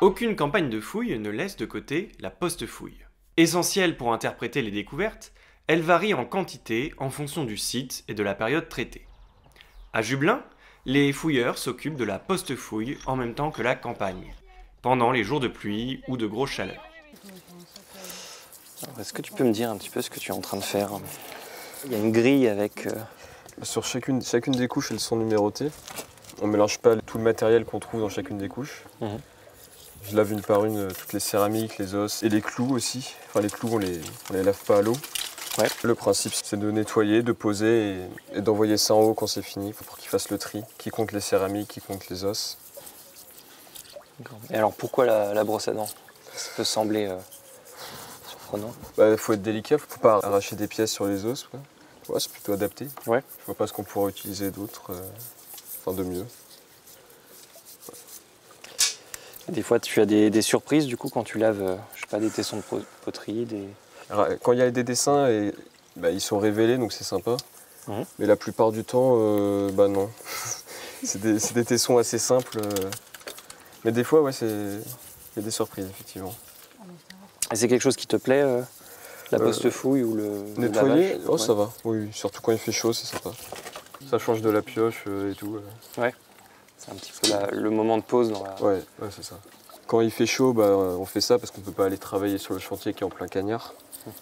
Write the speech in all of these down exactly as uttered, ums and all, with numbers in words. Aucune campagne de fouille ne laisse de côté la post-fouille. Essentielle pour interpréter les découvertes, elle varie en quantité en fonction du site et de la période traitée. À Jublains, les fouilleurs s'occupent de la post-fouille en même temps que la campagne, pendant les jours de pluie ou de grosses chaleurs. Est-ce que tu peux me dire un petit peu ce que tu es en train de faire? Il y a une grille avec... Euh... Sur chacune, chacune des couches, elles sont numérotées. On ne mélange pas tout le matériel qu'on trouve dans chacune des couches. Mmh. Je lave une par une toutes les céramiques, les os et les clous aussi. Enfin, les clous, on les, on les lave pas à l'eau. Ouais. Le principe, c'est de nettoyer, de poser et, et d'envoyer ça en haut quand c'est fini pour qu'ils fassent le tri, qui compte les céramiques, qui compte les os. Et alors, pourquoi la, la brosse à dents? Ça peut sembler euh, surprenant. Bah, faut être délicat, il ne faut pas arracher des pièces sur les os. Quoi. Ouais, c'est plutôt adapté. Ouais. Je vois pas ce qu'on pourrait utiliser d'autre, euh, enfin de mieux. Ouais. Des fois, tu as des, des surprises du coup quand tu laves, euh, je sais pas, des tessons de poterie, des... Alors, quand il y a des dessins, et, bah, ils sont révélés, donc c'est sympa. Mmh. Mais la plupart du temps, euh, bah non. c'est des, des tessons assez simples. Euh. Mais des fois, ouais, c'est y a des surprises effectivement. Et c'est quelque chose qui te plaît euh... La poste-fouille euh, ou le nettoyer, le oh ouais. Ça va, oui, surtout quand il fait chaud, c'est sympa. Ça change de la pioche euh, et tout. Euh. Ouais, c'est un petit peu la, le moment de pause dans la... Ouais, ouais c'est ça. Quand il fait chaud, bah, on fait ça parce qu'on ne peut pas aller travailler sur le chantier qui est en plein cagnard. Hum.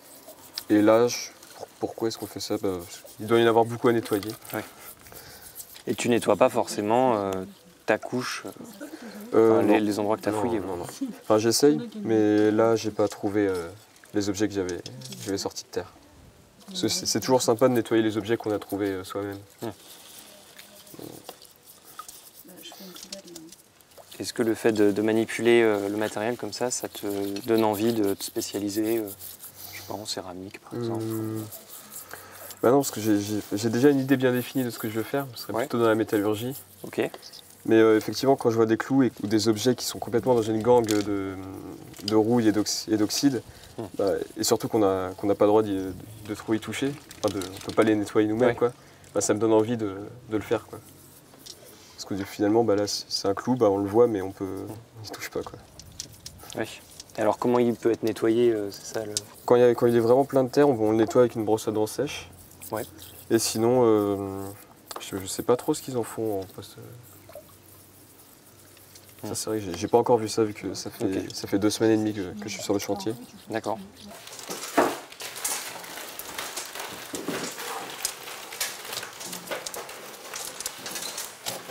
Et là, je... pourquoi est-ce qu'on fait ça? Bah, il doit y en avoir beaucoup à nettoyer. Ouais. Et tu nettoies pas forcément euh, ta couche, euh, enfin, les, les endroits que tu as fouillés? Non, non, non. Enfin, j'essaye, mais là, j'ai pas trouvé... Euh... les objets que j'avais sortis de terre. C'est toujours sympa de nettoyer les objets qu'on a trouvés soi-même. Hum. Est-ce que le fait de, de manipuler euh, le matériel comme ça, ça te donne envie de te spécialiser, euh, je sais pas, en céramique par exemple? Hum. Bah non, parce que j'ai déjà une idée bien définie de ce que je veux faire. Ce serait ouais. plutôt dans la métallurgie. Ok. Mais euh, effectivement, quand je vois des clous et, ou des objets qui sont complètement dans une gangue de, de rouille et d'oxyde, mmh. bah, et surtout qu'on n'a qu'on n'a pas le droit de, de trop y toucher, enfin de, on ne peut pas les nettoyer nous-mêmes, ouais. quoi. Bah, ça me donne envie de, de le faire. Quoi. Parce que finalement, bah, là, c'est un clou, bah, on le voit, mais on ne s'y touche pas. Quoi. Ouais. Alors comment il peut être nettoyé, euh, c'est ça le... quand, il a, quand il est vraiment plein de terre, on, on le nettoie avec une brosse à dents sèche. Ouais. Et sinon, euh, je ne sais pas trop ce qu'ils en font en poste. Ça, c'est vrai que j'ai pas encore vu ça, vu que ça fait, okay. ça fait deux semaines et demie que, que je suis sur le chantier. D'accord.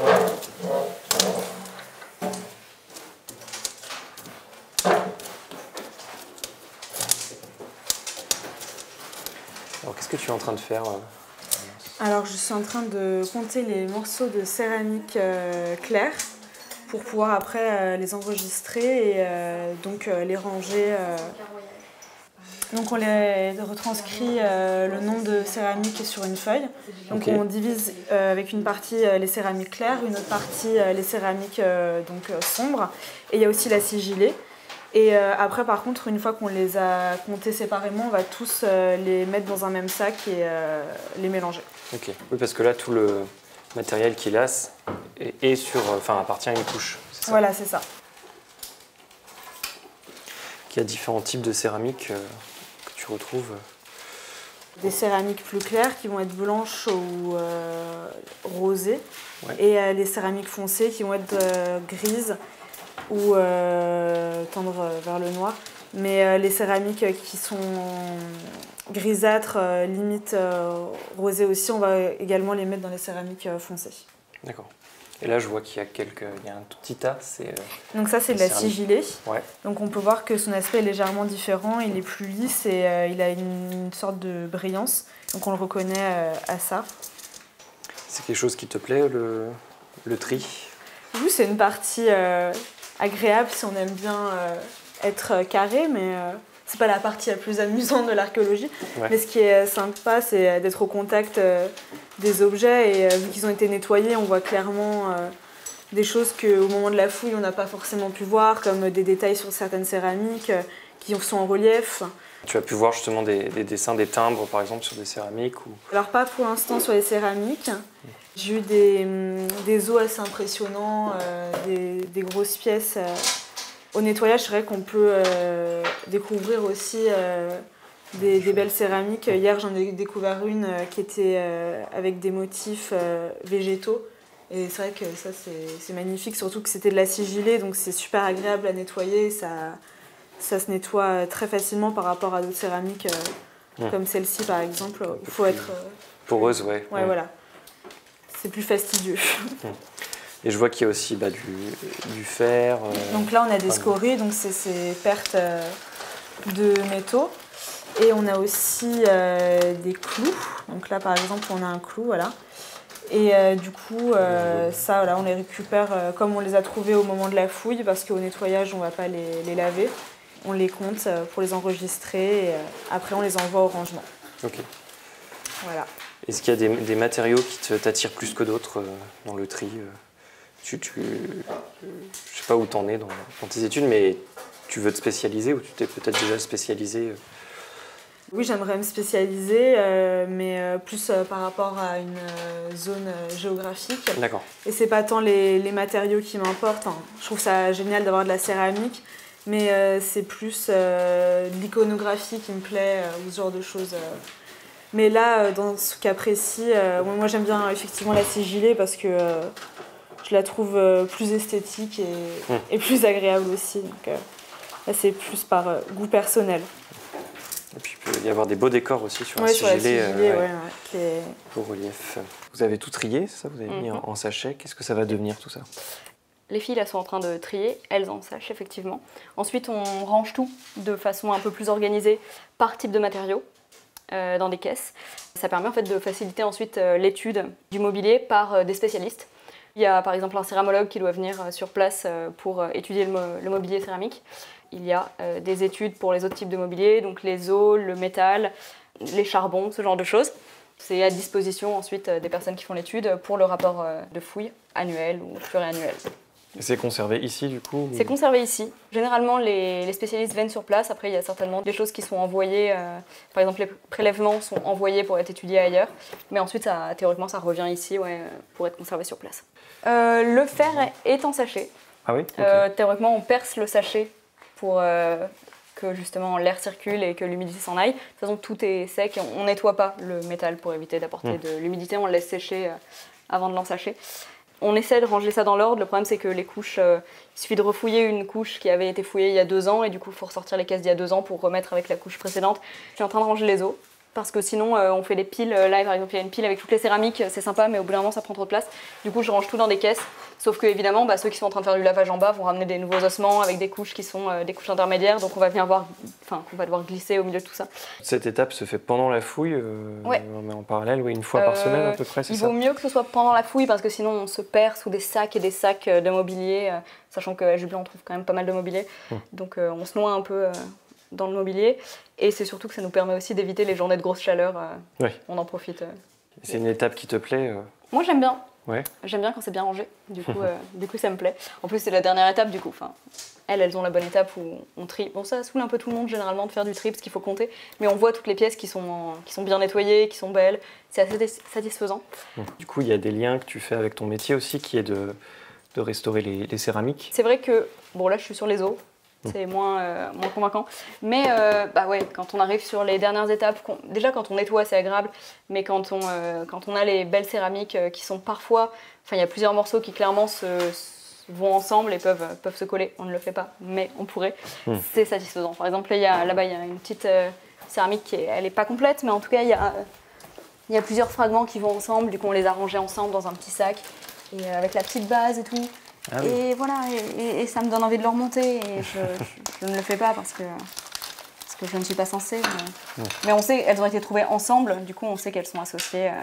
Alors, qu'est-ce que tu es en train de faire? Alors, je suis en train de compter les morceaux de céramique euh, claire, pour pouvoir après euh, les enregistrer et euh, donc euh, les ranger. Euh. Donc on les retranscrit euh, le nombre de céramiques sur une feuille. Donc okay. on divise euh, avec une partie euh, les céramiques claires, une autre partie euh, les céramiques euh, donc, euh, sombres. Et il y a aussi la sigillée. Et euh, après par contre, une fois qu'on les a comptés séparément, on va tous euh, les mettre dans un même sac et euh, les mélanger. Ok. Oui, parce que là tout le matériel qui lasse et sur, enfin, appartient à une couche. Ça voilà, c'est ça. Il y a différents types de céramiques euh, que tu retrouves. Des céramiques plus claires qui vont être blanches ou euh, rosées. Ouais. Et euh, les céramiques foncées qui vont être euh, grises ou euh, tendre vers le noir. Mais euh, les céramiques qui sont grisâtres, euh, limite euh, rosées aussi, on va également les mettre dans les céramiques euh, foncées. D'accord. Et là, je vois qu'il y a quelques, il y a un tout petit tas. Euh, Donc ça, c'est de la sigillée. Ouais. Donc on peut voir que son aspect est légèrement différent. Il est plus lisse et euh, il a une, une sorte de brillance. Donc on le reconnaît euh, à ça. C'est quelque chose qui te plaît, le, le tri? Oui, c'est une partie euh, agréable si on aime bien euh, être carré, mais euh, c'est pas la partie la plus amusante de l'archéologie. Ouais. Mais ce qui est sympa, c'est d'être au contact euh, des objets et euh, vu qu'ils ont été nettoyés, on voit clairement euh, des choses qu'au moment de la fouille, on n'a pas forcément pu voir, comme des détails sur certaines céramiques euh, qui sont en relief. Tu as pu voir justement des, des dessins, des timbres par exemple sur des céramiques ou... Alors pas pour l'instant sur les céramiques. J'ai eu des, des os assez impressionnants, euh, des, des grosses pièces euh, Au nettoyage, c'est vrai qu'on peut euh, découvrir aussi euh, des, des belles céramiques. Hier, j'en ai découvert une euh, qui était euh, avec des motifs euh, végétaux. Et c'est vrai que ça, c'est magnifique, surtout que c'était de la sigillée, donc c'est super agréable à nettoyer. Ça, ça se nettoie très facilement par rapport à d'autres céramiques euh, mmh. comme celle-ci, par exemple. Il faut être... Euh, poreuse, oui. Ouais, ouais. Voilà. C'est plus fastidieux. Mmh. Et je vois qu'il y a aussi bah, du, du fer. Euh, donc là, on a des scories, donc c'est ces pertes euh, de métaux. Et on a aussi euh, des clous. Donc là, par exemple, on a un clou, voilà. Et euh, du coup, euh, ça, voilà, on les récupère euh, comme on les a trouvés au moment de la fouille, parce qu'au nettoyage, on ne va pas les, les laver. On les compte euh, pour les enregistrer, et euh, après, on les envoie au rangement. Ok. Voilà. Est-ce qu'il y a des, des matériaux qui t'attirent plus que d'autres euh, dans le tri euh Tu, tu, je sais pas où tu en es dans, dans tes études, mais tu veux te spécialiser ou tu t'es peut-être déjà spécialisée? Oui, j'aimerais me spécialiser, euh, mais euh, plus euh, par rapport à une euh, zone euh, géographique. D'accord. Et c'est pas tant les, les matériaux qui m'importent. Hein. Je trouve ça génial d'avoir de la céramique, mais euh, c'est plus euh, l'iconographie qui me plaît euh, ou ce genre de choses. Euh. Mais là, euh, dans ce cas précis, euh, moi j'aime bien effectivement la sigillée parce que euh, je la trouve plus esthétique et, mmh. et plus agréable aussi. Donc, euh, là, c'est plus par euh, goût personnel. Et puis, il peut y avoir des beaux décors aussi sur ouais, la sigillée. Euh, ouais, ouais, ouais, qui est... Beau relief. Vous avez tout trié, c'est ça? Vous avez mmh. mis en, en sachet. Qu'est-ce que ça va devenir, tout ça? Les filles, elles sont en train de trier. Elles en sachent, effectivement. Ensuite, on range tout de façon un peu plus organisée par type de matériaux euh, dans des caisses. Ça permet en fait de faciliter ensuite euh, l'étude du mobilier par euh, des spécialistes. Il y a par exemple un céramologue qui doit venir sur place pour étudier le, mo le mobilier céramique. Il y a euh, des études pour les autres types de mobilier, donc les os, le métal, les charbons, ce genre de choses. C'est à disposition ensuite des personnes qui font l'étude pour le rapport de fouilles annuel ou pluriannuel. Et c'est conservé ici du coup? C'est conservé ici. Généralement les, les spécialistes viennent sur place. Après il y a certainement des choses qui sont envoyées, euh, par exemple les prélèvements sont envoyés pour être étudiés ailleurs. Mais ensuite ça, théoriquement ça revient ici ouais, pour être conservé sur place. Euh, le fer est en sachet. Ah oui? Okay. euh, Théoriquement on perce le sachet pour euh, que justement l'air circule et que l'humidité s'en aille. De toute façon tout est sec et on ne nettoie pas le métal pour éviter d'apporter mmh. de l'humidité. On le laisse sécher euh, avant de l'ensacher. On essaie de ranger ça dans l'ordre. Le problème, c'est que les couches, euh, il suffit de refouiller une couche qui avait été fouillée il y a deux ans et du coup, il faut ressortir les caisses d'il y a deux ans pour remettre avec la couche précédente. Je suis en train de ranger les os parce que sinon, euh, on fait des piles. Là, par exemple, il y a une pile avec toutes les céramiques. C'est sympa, mais au bout d'un moment, ça prend trop de place. Du coup, je range tout dans des caisses. Sauf que, évidemment, bah, ceux qui sont en train de faire du lavage en bas vont ramener des nouveaux ossements avec des couches qui sont euh, des couches intermédiaires. Donc, on va venir voir, enfin, on va devoir glisser au milieu de tout ça. Cette étape se fait pendant la fouille, euh, ouais. mais en parallèle, oui, une fois euh, par semaine à peu près, c'est ça? Il vaut mieux que ce soit pendant la fouille parce que sinon, on se perd sous des sacs et des sacs de mobilier. Euh, sachant qu'à Jublains, on trouve quand même pas mal de mobilier. Hum. Donc, euh, on se noie un peu. Euh, dans le mobilier et c'est surtout que ça nous permet aussi d'éviter les journées de grosse chaleur, euh, oui. on en profite. Euh. C'est une étape qui te plaît euh... Moi j'aime bien, ouais. j'aime bien quand c'est bien rangé, du coup, euh, du coup ça me plaît. En plus c'est la dernière étape du coup, enfin, elles, elles ont la bonne étape où on trie. Bon ça saoule un peu tout le monde généralement de faire du tri parce qu'il faut compter, mais on voit toutes les pièces qui sont, en... qui sont bien nettoyées, qui sont belles, c'est assez satisfaisant. Du coup il y a des liens que tu fais avec ton métier aussi qui est de, de restaurer les, les céramiques. C'est vrai que, bon là je suis sur les os, c'est moins, euh, moins convaincant. Mais euh, bah ouais, quand on arrive sur les dernières étapes, qu déjà quand on nettoie, c'est agréable, mais quand on, euh, quand on a les belles céramiques euh, qui sont parfois... Enfin, il y a plusieurs morceaux qui clairement se, se vont ensemble et peuvent, peuvent se coller. On ne le fait pas, mais on pourrait. Mmh. C'est satisfaisant. Par exemple, là-bas, il y a une petite euh, céramique qui est, elle est pas complète, mais en tout cas, il y a, euh, il y a plusieurs fragments qui vont ensemble. Du coup, on les a rangés ensemble dans un petit sac, et, euh, avec la petite base et tout. Ah oui. Et voilà, et, et, et ça me donne envie de le remonter. Et je, je, je ne le fais pas parce que, parce que je ne suis pas censée. Mais, ouais. mais on sait, elles ont été trouvées ensemble, du coup on sait qu'elles sont associées. À...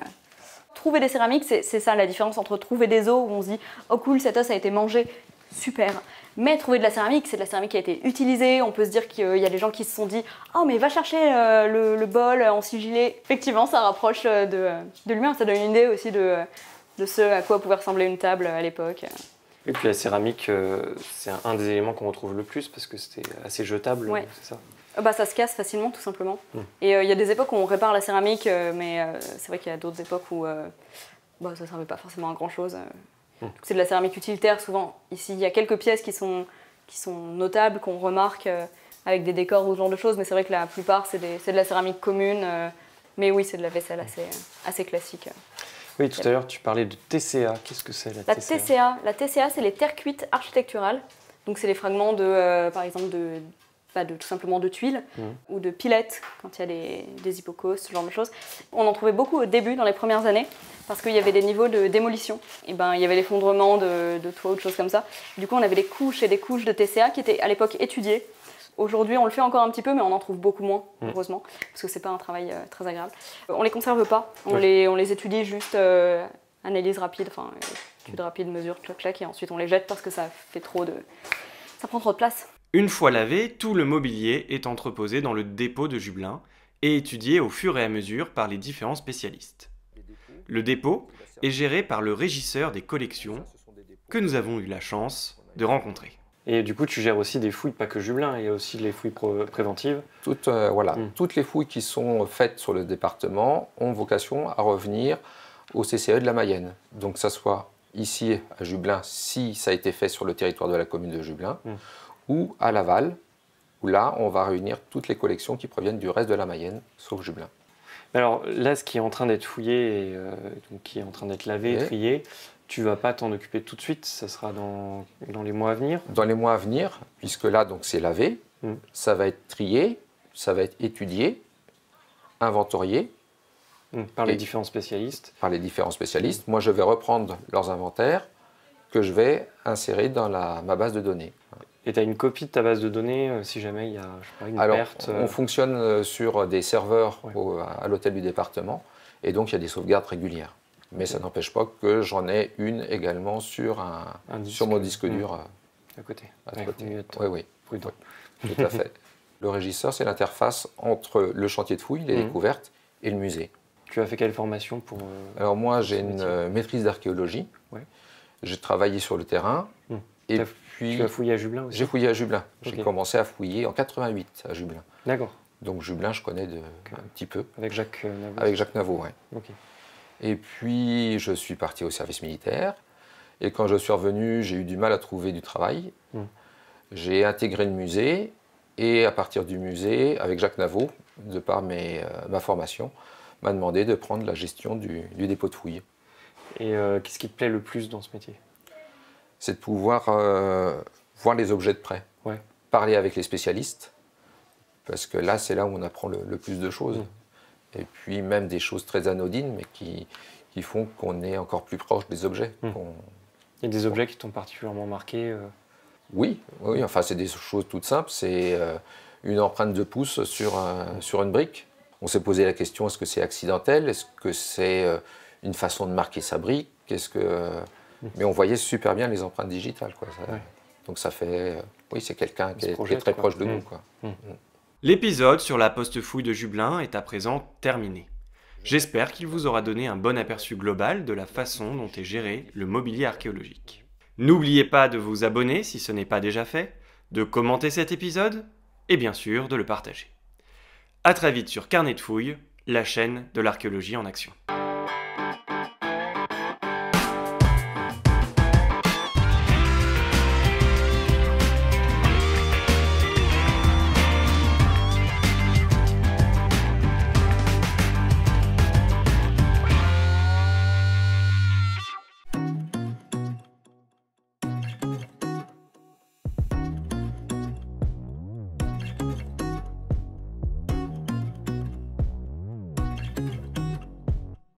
Trouver des céramiques, c'est ça la différence entre trouver des os où on se dit « Oh cool, cet os a été mangé, super !» Mais trouver de la céramique, c'est de la céramique qui a été utilisée. On peut se dire qu'il y a des gens qui se sont dit « Oh mais va chercher le, le bol en sigillé !» Effectivement, ça rapproche de, de l'humain, ça donne une idée aussi de, de ce à quoi pouvait ressembler une table à l'époque. Et puis la céramique, euh, c'est un des éléments qu'on retrouve le plus parce que c'était assez jetable, ouais. c'est ça bah, Ça se casse facilement, tout simplement. Mmh. Et il euh, y a des époques où on répare la céramique, euh, mais euh, c'est vrai qu'il y a d'autres époques où euh, bah, ça ne servait pas forcément à grand-chose. Euh. Mmh. C'est de la céramique utilitaire, souvent. Ici, il y a quelques pièces qui sont, qui sont notables, qu'on remarque euh, avec des décors ou ce genre de choses. Mais c'est vrai que la plupart, c'est de la céramique commune. Euh, mais oui, c'est de la vaisselle assez, assez classique. Oui, tout à l'heure, tu parlais de T C A. Qu'est-ce que c'est, la, la T C A? T C A, la T C A, c'est les terres cuites architecturales. Donc, c'est les fragments, de, euh, par exemple, de, bah, de, tout simplement de tuiles mmh. ou de pilettes, quand il y a des, des hypocauses, ce genre de choses. On en trouvait beaucoup au début, dans les premières années, parce qu'il y avait des niveaux de démolition. Et ben, il y avait l'effondrement de, de toits ou de choses comme ça. Du coup, on avait des couches et des couches de T C A qui étaient à l'époque étudiées. Aujourd'hui, on le fait encore un petit peu, mais on en trouve beaucoup moins, mmh. heureusement, parce que c'est pas un travail euh, très agréable. On ne les conserve pas, on, oui. les, on les étudie juste euh, analyse rapide, enfin, étude euh, rapide, mesure, clac, clac, et ensuite on les jette parce que ça fait trop de... ça prend trop de place. Une fois lavé, tout le mobilier est entreposé dans le dépôt de Jublains et étudié au fur et à mesure par les différents spécialistes. Le dépôt est géré par le régisseur des collections que nous avons eu la chance de rencontrer. Et du coup, tu gères aussi des fouilles, pas que Jublains, il y a aussi les fouilles pré préventives. Toutes, euh, voilà, mm. toutes les fouilles qui sont faites sur le département ont vocation à revenir au C C E de la Mayenne. Donc, ça soit ici à Jublains, si ça a été fait sur le territoire de la commune de Jublains, mm. ou à Laval, où là, on va réunir toutes les collections qui proviennent du reste de la Mayenne, sauf Jublains. Alors là, ce qui est en train d'être fouillé, et, euh, donc, qui est en train d'être lavé, et... trié, tu ne vas pas t'en occuper tout de suite, ça sera dans, dans les mois à venir? Dans les mois à venir, puisque là, c'est lavé, mm. ça va être trié, ça va être étudié, inventorié. Mm. Par les différents spécialistes? Par les différents spécialistes. Mm. Moi, je vais reprendre leurs inventaires que je vais insérer dans la, ma base de données. Et tu as une copie de ta base de données euh, si jamais il y a je sais pas, une Alors, perte euh... on fonctionne sur des serveurs ouais. au, à l'hôtel du département, et donc il y a des sauvegardes régulières. Mais ça n'empêche pas que j'en ai une également sur, un, un sur mon disque dur. Mmh. À côté. À ouais, côté. Être... Oui, oui. Prudent. Oui, tout à fait. Le régisseur, c'est l'interface entre le chantier de fouilles, les mmh. découvertes et le musée. Tu as fait quelle formation pour... Euh, Alors moi, j'ai une métier. maîtrise d'archéologie. Ouais. J'ai travaillé sur le terrain. Mmh. Et puis... Tu as fouillé à Jublains aussi? J'ai fouillé à Jublains. Okay. J'ai commencé à fouiller en quatre-vingt-huit à Jublains. D'accord. Donc Jublains, je connais de... okay. un petit peu. Avec Jacques Naveau? Avec Jacques Naveau, oui. Ok. Et puis, je suis parti au service militaire. Et quand je suis revenu, j'ai eu du mal à trouver du travail. Mmh. J'ai intégré le musée. Et à partir du musée, avec Jacques Naveau, de par mes, euh, ma formation, m'a demandé de prendre la gestion du, du dépôt de fouilles. Et euh, qu'est-ce qui te plaît le plus dans ce métier? C'est de pouvoir euh, voir les objets de près. Ouais. Parler avec les spécialistes. Parce que là, c'est là où on apprend le, le plus de choses. Mmh. Et puis même des choses très anodines, mais qui, qui font qu'on est encore plus proche des objets. Mmh. Il y a des objets qui t'ont particulièrement marqué euh... oui, oui, enfin c'est des choses toutes simples. C'est euh, une empreinte de pouce sur, un, mmh. sur une brique. On s'est posé la question, est-ce que c'est accidentel? Est-ce que c'est euh, une façon de marquer sa brique? Est-ce que, euh... mmh. Mais on voyait super bien les empreintes digitales. Quoi. Ça, ouais. Donc ça fait... Euh, oui, c'est quelqu'un qui, qui est très quoi. proche de mmh. nous. Quoi. Mmh. Mmh. L'épisode sur la post-fouille de Jublains est à présent terminé. J'espère qu'il vous aura donné un bon aperçu global de la façon dont est géré le mobilier archéologique. N'oubliez pas de vous abonner si ce n'est pas déjà fait, de commenter cet épisode et bien sûr de le partager. À très vite sur Carnet de fouilles, la chaîne de l'archéologie en action.